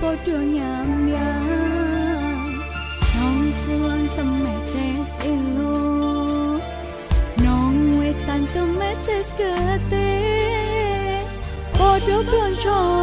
Podo nyambyang nong sulang temetes ilo nong wetan temetes kete podo blonco.